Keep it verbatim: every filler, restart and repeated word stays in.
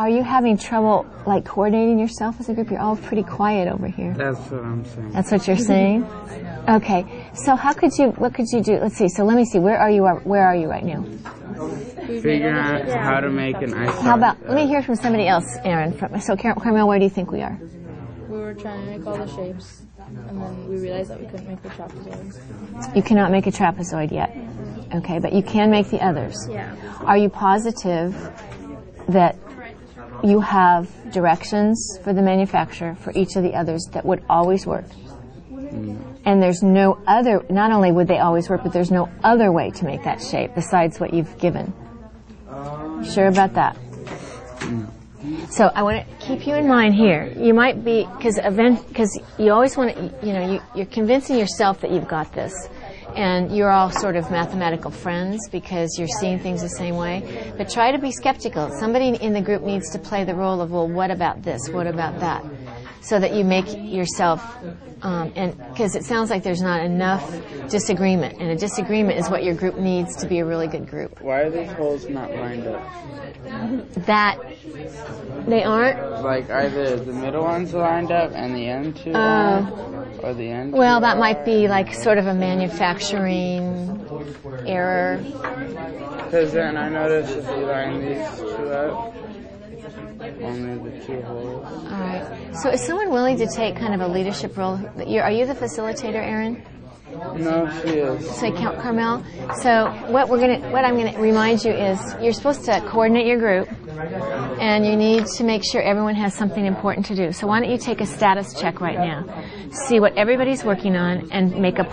Are you having trouble, like, coordinating yourself as a group? You're all pretty quiet over here. That's what I'm saying. That's what you're saying? Okay. So how could you, what could you do? Let's see. So let me see. Where are you, where are you right now? Figure out how to make an ice. How about, let me hear from somebody else, Aaron. So, Carmel, where do you think we are? We were trying to make all the shapes, and then we realized that we couldn't make the trapezoid. You cannot make a trapezoid yet. Okay, but you can make the others. Yeah. Are you positive that you have directions for the manufacturer for each of the others that would always work? Mm. And there's no other, not only would they always work, but there's no other way to make that shape besides what you've given. Sure about that? Mm. So I want to keep you in mind here. You might be, because event, because you always want to, you know, you, you're convincing yourself that you've got this. And you're all sort of mathematical friends because you're seeing things the same way. But try to be skeptical. Somebody in the group needs to play the role of, well, what about this? What about that? So that you make yourself, um, and because it sounds like there's not enough disagreement. And a disagreement is what your group needs to be a really good group. Why are these holes not lined up? That, they aren't? Like either the middle one's lined up and the end two uh, are, or the end? Well, that might be like sort of a manufacturing error. Because then I noticed if you line these two up, only the two holes. All right. So is someone willing to take kind of a leadership role? Are you the facilitator, Aaron? No, she is. So, Count Carmel. So, what we're gonna, what I'm gonna remind you is, you're supposed to coordinate your group, and you need to make sure everyone has something important to do. So, why don't you take a status check right now, see what everybody's working on, and make a plan.